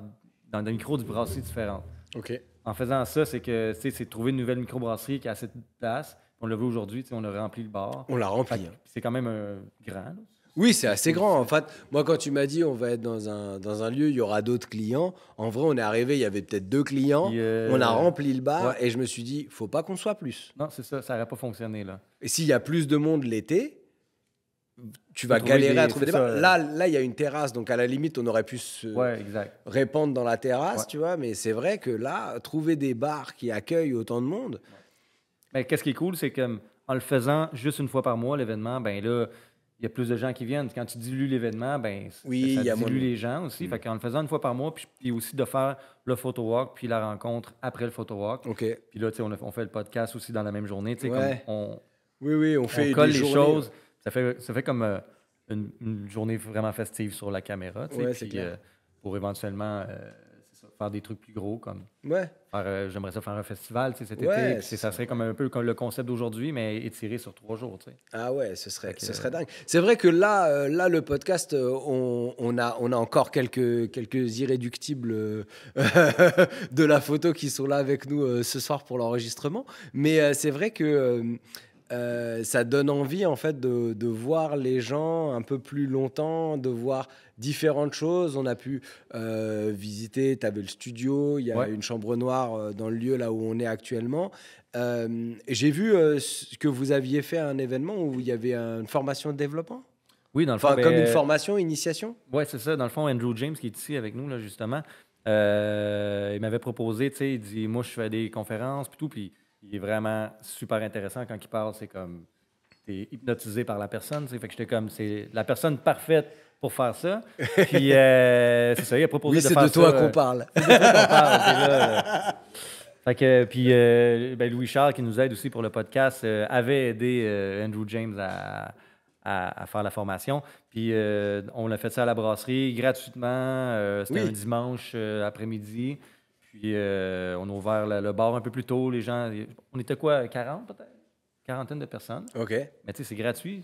dans des micros de brasseries différentes. OK. En faisant ça, c'est que c'est de trouver une nouvelle microbrasserie qui a assez de place. On l'a vu aujourd'hui, on a rempli le bar. On l'a rempli. Fait, hein. C'est quand même euh, grand, là. Oui, c'est assez grand. En fait, moi, quand tu m'as dit on va être dans un, dans un lieu, il y aura d'autres clients. En vrai, on est arrivé, il y avait peut-être deux clients. Euh... On a rempli le bar ouais. et je me suis dit, faut pas qu'on soit plus. Non, c'est ça, ça n'aurait pas fonctionné, là. Et s'il y a plus de monde l'été, tu vas galérer des... à trouver c'est des bars. Là, là, il y a une terrasse, donc à la limite, on aurait pu se ouais, exact. répandre dans la terrasse, ouais. tu vois. Mais c'est vrai que là, trouver des bars qui accueillent autant de monde... Mais qu'est-ce qui est cool, c'est que... en le faisant juste une fois par mois, l'événement, ben là, il y a plus de gens qui viennent. Quand tu dilues l'événement, ben oui, ça, ça dilue moins... les gens aussi. Mm. Fait qu'en le faisant une fois par mois, puis, puis aussi de faire le photo walk, puis la rencontre après le photo walk. Okay. Puis là, tu sais, on, on fait le podcast aussi dans la même journée. Tu sais, ouais. comme on, oui, oui, on, fait on colle les journées. choses. Ça fait, ça fait comme euh, une, une journée vraiment festive sur la caméra. Tu sais, ouais, puis, euh, pour éventuellement... Euh, faire des trucs plus gros, comme ouais. euh, j'aimerais ça faire un festival cet ouais, été. C'est, ça serait comme un peu comme le concept d'aujourd'hui, mais étiré sur trois jours. T'sais. Ah ouais, ce serait, ce euh... serait dingue. C'est vrai que là, euh, là le podcast, euh, on, on, a, on a encore quelques, quelques irréductibles euh, de la photo qui sont là avec nous euh, ce soir pour l'enregistrement. Mais euh, c'est vrai que... Euh, Euh, ça donne envie en fait de, de voir les gens un peu plus longtemps, de voir différentes choses. On a pu euh, visiter, tu avais le studio, il y a ouais. une chambre noire euh, dans le lieu là où on est actuellement. Euh, j'ai vu euh, que vous aviez fait un événement où il y avait une formation de développement. Oui, dans le fond. Enfin, ben, comme une formation, initiation. Oui, c'est ça. Dans le fond, Andrew James qui est ici avec nous là justement, euh, il m'avait proposé, tu sais, il dit, moi je fais des conférences puis tout, puis il est vraiment super intéressant quand il parle. C'est comme, t'es hypnotisé par la personne. Fait que j'étais comme, c'est la personne parfaite pour faire ça. Puis euh, c'est ça, il a proposé oui, de faire de ça. Oui, c'est de toi qu'on parle. C'est de toi qu'on parle. Fait que, puis euh, ben, Louis-Charles, qui nous aide aussi pour le podcast, euh, avait aidé euh, Andrew James à, à, à faire la formation. Puis euh, on a fait ça à la brasserie gratuitement. Euh, C'était oui. un dimanche euh, après-midi. Puis, euh, on a ouvert le, le bar un peu plus tôt. Les gens, on était quoi, quarante peut-être? Quarantaine de personnes. OK. Mais tu sais, c'est gratuit.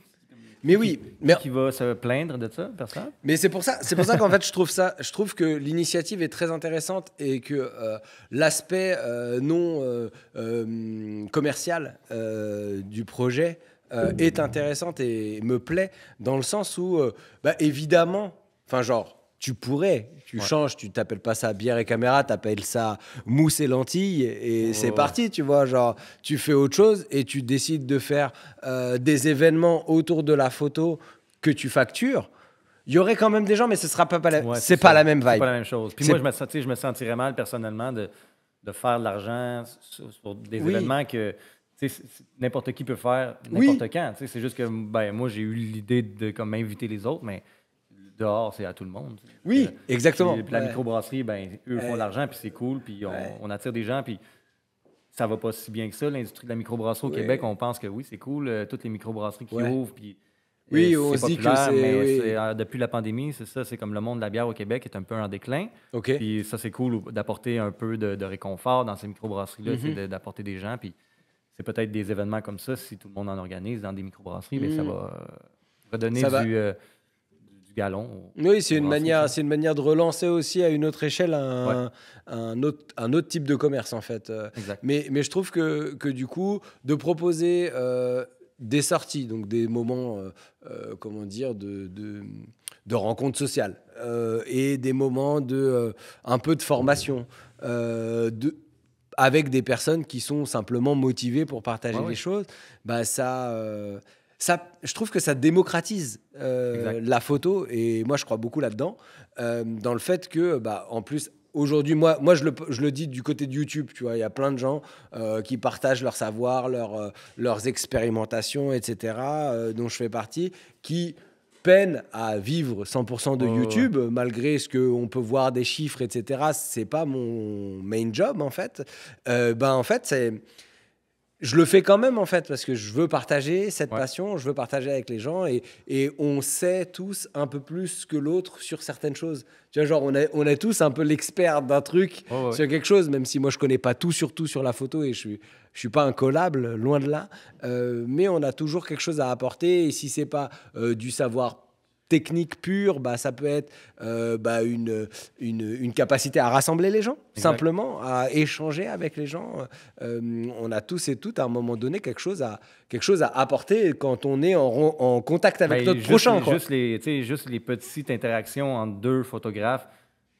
Mais qui, oui. Mais... qui va se plaindre de ça, personne? Mais c'est pour ça, c'est pour ça qu'en fait, je trouve ça, je trouve que l'initiative est très intéressante et que euh, l'aspect euh, non euh, euh, commercial euh, du projet euh, est intéressante et me plaît dans le sens où, euh, bah, évidemment, enfin genre, tu pourrais, tu ouais. changes, tu t'appelles pas ça bière et caméra, t'appelles ça mousse et lentilles et oh. c'est parti, tu vois, genre tu fais autre chose et tu décides de faire euh, des événements autour de la photo que tu factures. Il y aurait quand même des gens, mais ce sera pas, pas la, ouais, c'est pas la même vibe. C'est pas la même chose. Puis moi, je me, sentais, je me sentirais mal personnellement de, de faire de l'argent sur, sur des oui. événements que n'importe qui peut faire, n'importe oui. quand. C'est juste que ben, moi, j'ai eu l'idée de comme, inviter les autres, mais... dehors, c'est à tout le monde. Oui, euh, exactement. Puis, puis la ouais. microbrasserie, ben, eux ouais. font de l'argent, puis c'est cool, puis on, ouais. on attire des gens, puis ça va pas si bien que ça. L'industrie de la microbrasserie au ouais. Québec, on pense que oui, c'est cool, euh, toutes les microbrasseries qui ouais. ouvrent, puis oui, euh, on dit que c'est... Mais oui. euh, depuis la pandémie, c'est ça, c'est comme le monde de la bière au Québec est un peu en déclin. Okay. Puis ça, c'est cool d'apporter un peu de, de réconfort dans ces microbrasseries-là, mm-hmm. d'apporter des gens, puis c'est peut-être des événements comme ça, si tout le monde en organise dans des microbrasseries, mm. bien, ça va euh, redonner ça du... Va. Euh, Galon, oui, c'est une, une manière de relancer aussi à une autre échelle un, ouais. un, autre, un autre type de commerce, en fait. Mais, mais je trouve que, que du coup, de proposer euh, des sorties, donc des moments, euh, euh, comment dire, de, de, de rencontres sociales euh, et des moments de, euh, un peu de formation, euh, de... avec des personnes qui sont simplement motivées pour partager ouais, les oui. choses, bah, ça... Euh, Ça, je trouve que ça démocratise euh, la photo et moi je crois beaucoup là-dedans euh, dans le fait que bah, en plus aujourd'hui moi, moi je, le, je le dis du côté de YouTube, tu vois, il y a plein de gens euh, qui partagent leur savoir, leur, euh, leurs expérimentations, et cetera euh, dont je fais partie, qui peine à vivre cent pour cent de oh. YouTube, malgré ce qu'on peut voir des chiffres, et cetera. C'est pas mon main job en fait. Euh, ben, en fait c'est... Je le fais quand même, en fait, parce que je veux partager cette ouais. passion, je veux partager avec les gens et, et on sait tous un peu plus que l'autre sur certaines choses. Tu vois, genre, on est on tous un peu l'expert d'un truc oh, ouais. sur quelque chose, même si moi, je ne connais pas tout, surtout sur la photo et je suis... Je ne suis pas incollable, loin de là, euh, mais on a toujours quelque chose à apporter et si ce n'est pas euh, du savoir technique pure, bah, ça peut être euh, bah, une, une, une capacité à rassembler les gens, exact. Simplement, à échanger avec les gens. Euh, on a tous et toutes, à un moment donné, quelque chose à, quelque chose à apporter quand on est en, en contact avec ben, notre juste, prochain. Quoi. Juste, les, juste les petites interactions entre deux photographes,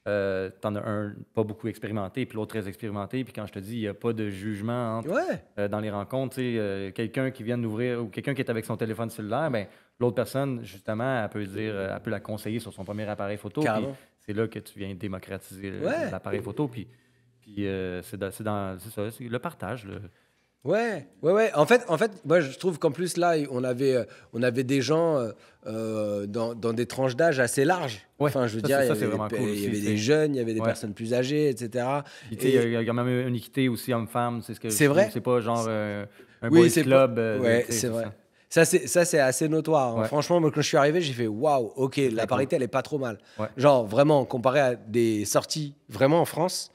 euh, t'en as un pas beaucoup expérimenté, puis l'autre très expérimenté, puis quand je te dis, il n'y a pas de jugement entre, ouais. euh, dans les rencontres, euh, quelqu'un qui vient d'ouvrir ou quelqu'un qui est avec son téléphone cellulaire, ben, l'autre personne, justement, elle peut, dire, elle peut la conseiller sur son premier appareil photo. C'est là que tu viens démocratiser ouais. l'appareil photo. Puis, puis euh, c'est, dans, c'est, dans, c'est ça, c'est le partage. Le, Ouais, ouais, ouais. En fait, en fait, moi, je trouve qu'en plus, là, on avait, on avait des gens euh, dans, dans des tranches d'âge assez larges. Ouais, enfin, je veux ça, dire, il y, cool y, cool y avait des jeunes, il y avait des ouais. personnes plus âgées, et cetera. Il et... y, y a même une équité aussi homme-femme. C'est ce que c'est vrai. C'est pas genre euh, un oui, boys club. Pas... Euh, ouais, c'est vrai. Ça, c'est, ça, c'est assez notoire. Hein. Ouais. Franchement, moi, quand je suis arrivé, j'ai fait waouh, ok, la cool. parité, elle est pas trop mal. Ouais. Genre, vraiment, comparé à des sorties vraiment en France.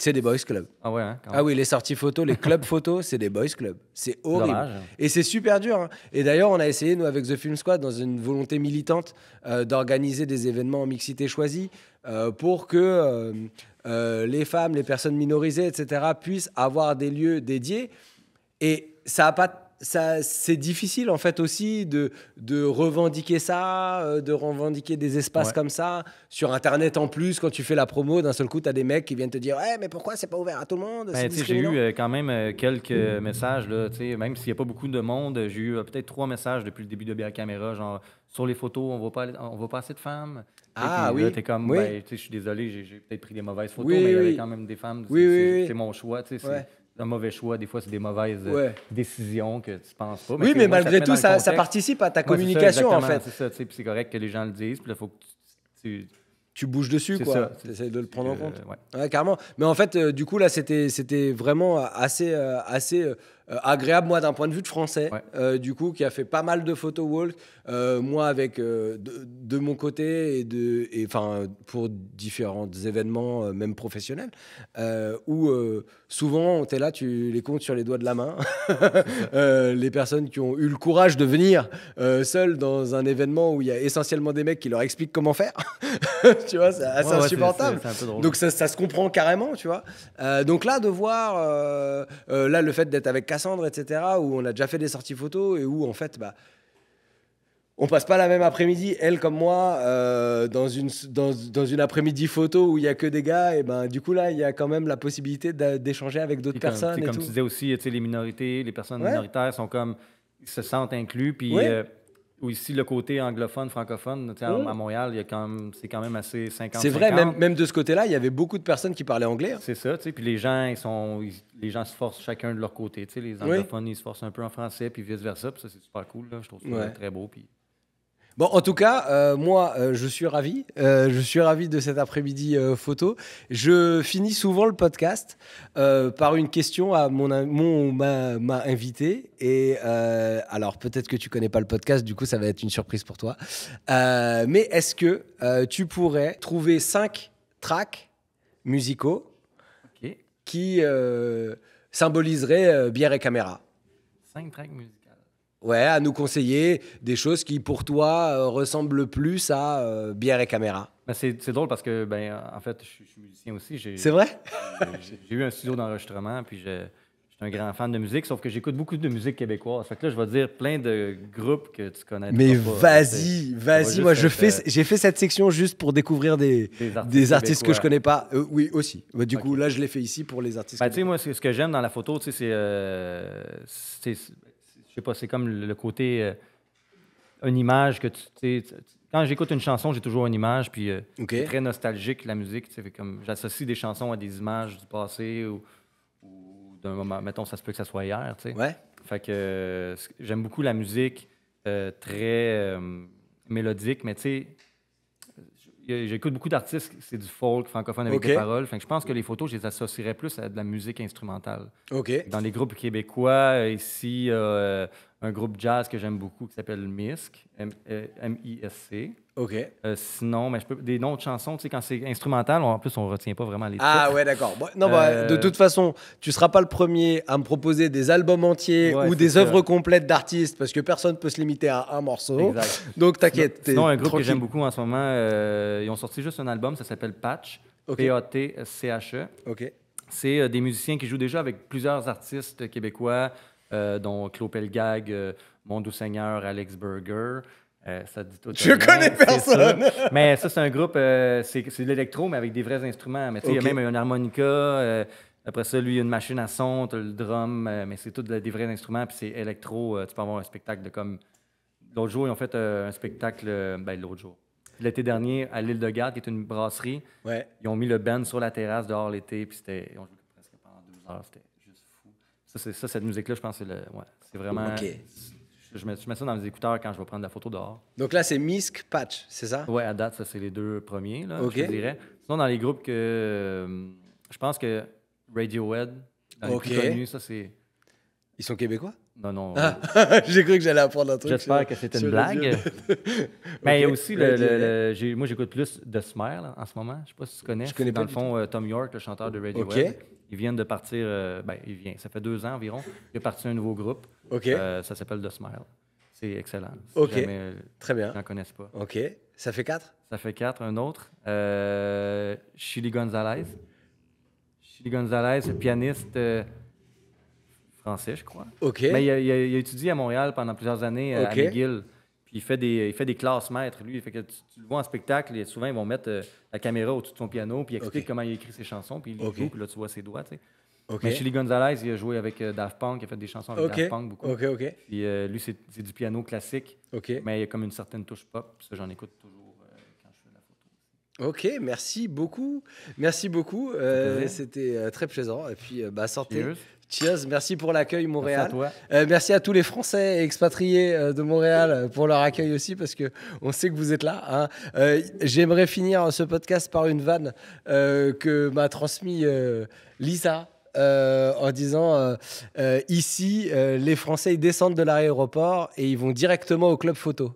C'est des boys clubs. Ah ouais. Hein, ah oui, les sorties photos, les clubs photos, c'est des boys clubs. C'est horrible. Dommage. Et c'est super dur. Hein. Et d'ailleurs, on a essayé, nous, avec The Film Squad, dans une volonté militante, euh, d'organiser des événements en mixité choisie euh, pour que euh, euh, les femmes, les personnes minorisées, et cetera, puissent avoir des lieux dédiés. Et ça a pas... Ça, c'est difficile en fait aussi de, de revendiquer ça, euh, de revendiquer des espaces ouais. comme ça. Sur Internet en plus, quand tu fais la promo, d'un seul coup, tu as des mecs qui viennent te dire hey, « mais pourquoi c'est pas ouvert à tout le monde ben, ?» J'ai eu euh, quand même euh, quelques mmh. messages, là, même s'il n'y a pas beaucoup de monde, j'ai eu euh, peut-être trois messages depuis le début de Bières et Caméras, genre « sur les photos, on voit pas, on voit pas assez de femmes ». Ah oui. T'es comme, oui. Ben, je suis désolé, j'ai, j'ai peut-être pris des mauvaises photos, oui, mais il y avait quand même des femmes. Oui, c'est, oui, c'est, oui. c'est mon choix, tu sais. Ouais. Un mauvais choix, des fois, c'est des mauvaises ouais. décisions que tu penses pas. Mais oui, mais malgré tout, ça, ça participe à ta ouais, communication, ça, en fait. C'est ça, tu sais, c'est correct que les gens le disent, puis là, il faut que tu... tu... tu bouges dessus, quoi. Tu essaies de le prendre euh, en compte. Ouais. Ouais, carrément. Mais en fait, euh, du coup, là, c'était, c'était vraiment assez, euh, assez euh, agréable, moi, d'un point de vue de français, ouais. euh, du coup, qui a fait pas mal de photo walk. Euh, moi, avec, euh, de, de mon côté, et de, et, enfin, pour différents événements, euh, même professionnels, euh, où euh, souvent, tu es là, tu les comptes sur les doigts de la main. euh, les personnes qui ont eu le courage de venir euh, seules dans un événement où il y a essentiellement des mecs qui leur expliquent comment faire. Tu vois, c'est assez ouais, ouais, insupportable. C'est, c'est, c'est un peu drôle. Donc, ça, ça se comprend carrément, tu vois. Euh, donc là, de voir, euh, euh, là, le fait d'être avec Cassandre, et cetera, où on a déjà fait des sorties photos et où, en fait, bah, on passe pas la même après-midi, elle comme moi, euh, dans, une, dans, dans une après-midi photo où il n'y a que des gars. Et ben, du coup, là, il y a quand même la possibilité d'échanger avec d'autres comme, personnes. Et comme tout. Tu disais aussi, tu sais, les minorités, les personnes ouais. minoritaires sont comme, se sentent inclus. Puis... Ouais. Euh, ou ici, le côté anglophone, francophone, mmh. à Montréal, il y a quand même, c'est quand même assez cinquante cinquante. C'est vrai, même, même de ce côté-là, il y avait beaucoup de personnes qui parlaient anglais. Hein. C'est ça, tu sais, puis les gens, ils sont, ils, les gens se forcent chacun de leur côté. Tu sais, les anglophones, oui. ils se forcent un peu en français, puis vice-versa, puis ça, c'est super cool, là, je trouve ça ouais. très beau, puis... Bon, en tout cas, euh, moi, euh, je suis ravi. Euh, je suis ravi de cet après-midi euh, photo. Je finis souvent le podcast euh, par une question à mon, mon ma, ma invitée. Et euh, alors, peut-être que tu connais pas le podcast, du coup, ça va être une surprise pour toi. Euh, mais est-ce que euh, tu pourrais trouver cinq tracks musicaux okay. qui euh, symboliseraient euh, Bières et Caméras? Cinq tracks musicaux. Ouais, à nous conseiller des choses qui, pour toi, euh, ressemblent plus à euh, Bières et Caméras. Ben c'est, c'est drôle parce que, ben, en fait, je suis musicien aussi. J'ai, c'est vrai? j'ai, j'ai eu un studio d'enregistrement, puis je suis un grand fan de musique, sauf que j'écoute beaucoup de musique québécoise. Fait que là, je vais dire plein de groupes que tu connais. Mais vas-y, pas, vas-y. Moi, je fais, euh, j'ai fait cette section juste pour découvrir des, des artistes, des artistes que je connais pas. Euh, oui, aussi. Ben, du okay. coup, là, je l'ai fait ici pour les artistes. Ben, tu sais, moi, ce que j'aime dans la photo, tu sais, c'est... Euh, c'est Je sais pas, c'est comme le côté, euh, une image que tu sais. Quand j'écoute une chanson, j'ai toujours une image, puis euh, okay. c'est très nostalgique la musique. Fait comme, j'associe des chansons à des images du passé ou, ou d'un moment, mettons, ça se peut que ça soit hier. Ouais. Fait que euh, j'aime beaucoup la musique euh, très euh, mélodique, mais tu sais, j'écoute beaucoup d'artistes, c'est du folk francophone avec okay. des paroles. Fait que je pense que les photos, je les associerais plus à de la musique instrumentale. Okay. Dans les groupes québécois, ici, il y a un groupe jazz que j'aime beaucoup qui s'appelle Misc, M I S C. Okay. Euh, sinon, mais je peux, des noms de chansons, tu sais, quand c'est instrumental, on, en plus, on ne retient pas vraiment les titres. Ah ouais, d'accord. Bon, non, bah, euh... de toute façon, tu ne seras pas le premier à me proposer des albums entiers ouais, ou des œuvres complètes d'artistes parce que personne ne peut se limiter à un morceau. Exact. Donc, t'inquiète. Sinon, sinon un groupe tranquille. Que j'aime beaucoup en ce moment, euh, ils ont sorti juste un album, ça s'appelle Patche, okay. P A T C H E. Okay. C'est euh, des musiciens qui jouent déjà avec plusieurs artistes québécois, euh, dont Claude Pelgag, euh, Mon Doux Seigneur, Alex Burger... Euh, ça dit tout je rien, connais personne! Ça. Mais ça, c'est un groupe, euh, c'est, c'est de l'électro, mais avec des vrais instruments. Mais tu sais, il okay. y a même un harmonica, euh, après ça, lui, il y a une machine à son, t'as le drum, euh, mais c'est tout de, des vrais instruments, puis c'est électro. Euh, tu peux avoir un spectacle de comme. L'autre jour, ils ont fait euh, un spectacle, euh, ben l'autre jour. L'été dernier, à l'Île de Garde, qui est une brasserie, ouais. ils ont mis le band sur la terrasse dehors l'été, puis c'était. On jouait presque pendant deux heures, c'était juste fou. Ça, c'est, ça cette musique-là, je pense que c'est, le, ouais, c'est vraiment... Okay. Je, je, mets, je mets ça dans mes écouteurs quand je vais prendre la photo dehors. Donc là, c'est Misk, Patch, c'est ça? Oui, à date, ça, c'est les deux premiers, là, okay. Je dirais. Sinon, dans les groupes que... Euh, je pense que Radiohead, dans les okay. plus connus, ça, c'est... Ils sont québécois? Non, non. Ah, euh, j'ai cru que j'allais apprendre un truc. J'espère que c'était une blague. Mais il y a aussi, le, le, le, j'ai, moi, j'écoute plus The Smile là, en ce moment. Je ne sais pas si tu connais. Je connais pas dans le fond, Tom York, le chanteur de Radiohead. Okay. Ils viennent de partir, euh, ben, il vient, ça fait deux ans environ, il est parti un nouveau groupe. Okay. Euh, ça s'appelle The Smile. C'est excellent. Si OK. Jamais, euh, très bien. J'en connais pas. OK. Ça fait quatre? Ça fait quatre. Un autre. Euh, Chili Gonzalez. Chili Gonzalez, pianiste... Euh, français, je crois. Okay. Mais il a, il, a, il a étudié à Montréal pendant plusieurs années okay. à McGill. Puis il fait des, il fait des classes maîtres, lui. Fait que tu, tu le vois en spectacle, et souvent, ils vont mettre euh, la caméra au-dessus de son piano, puis il explique okay. comment il écrit ses chansons, puis il okay. joue, puis là, tu vois ses doigts, tu sais. Okay. Mais Chili Gonzalez, il a joué avec euh, Daft Punk, il a fait des chansons avec okay. Daft Punk, beaucoup. Okay, okay. Puis euh, lui, c'est, c'est du piano classique, okay. mais il y a comme une certaine touche pop, ça, j'en écoute toujours. OK, merci beaucoup. Merci beaucoup. Euh, okay. C'était euh, très plaisant. Et puis, euh, bah, sortez. Cheers. Cheers. Merci pour l'accueil, Montréal. Merci à toi. Euh, merci à tous les Français expatriés euh, de Montréal pour leur accueil aussi, parce qu'on sait que vous êtes là. Hein. Euh, j'aimerais finir ce podcast par une vanne euh, que m'a transmise euh, Lisa. Euh, en disant euh, euh, ici, euh, les Français ils descendent de l'aéroport et ils vont directement au club photo.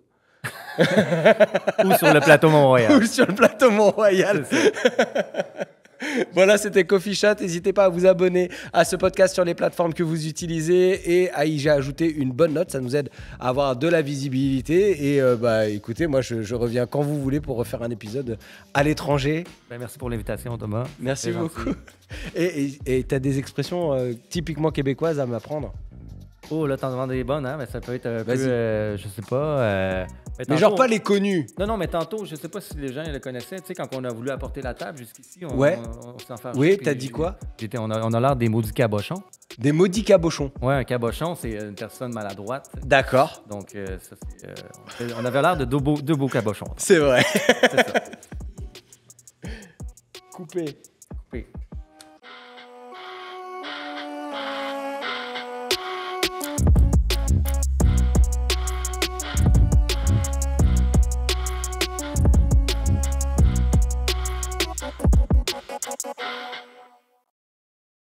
Ou sur le plateau Mont-Royal. Ou sur le plateau Mont-Royal. Voilà, c'était Coffee Shot. N'hésitez pas à vous abonner à ce podcast sur les plateformes que vous utilisez et à y ajouter une bonne note. Ça nous aide à avoir de la visibilité. Et euh, bah, écoutez, moi, je, je reviens quand vous voulez pour refaire un épisode à l'étranger. Ben, merci pour l'invitation, Thomas. Merci beaucoup. Et tu as des expressions euh, typiquement québécoises à m'apprendre? Oh, là, t'en demandes des bonnes, hein? Mais ça peut être un Vas-y. peu, euh, je sais pas... Euh, mais, tantôt, mais genre pas les connus. Non, non, mais tantôt, je sais pas si les gens le connaissaient. Tu sais, quand on a voulu apporter la table jusqu'ici, on, ouais. on, on s'en fait... Oui, t'as dit quoi? J'étais, on, a, on a l'air des maudits cabochons. Des maudits cabochons? Ouais, un cabochon, c'est une personne maladroite. D'accord. Donc, euh, ça, c'est, euh, on avait l'air de deux beaux, deux beaux cabochons. C'est vrai. C'est ça. Coupé. Coupé.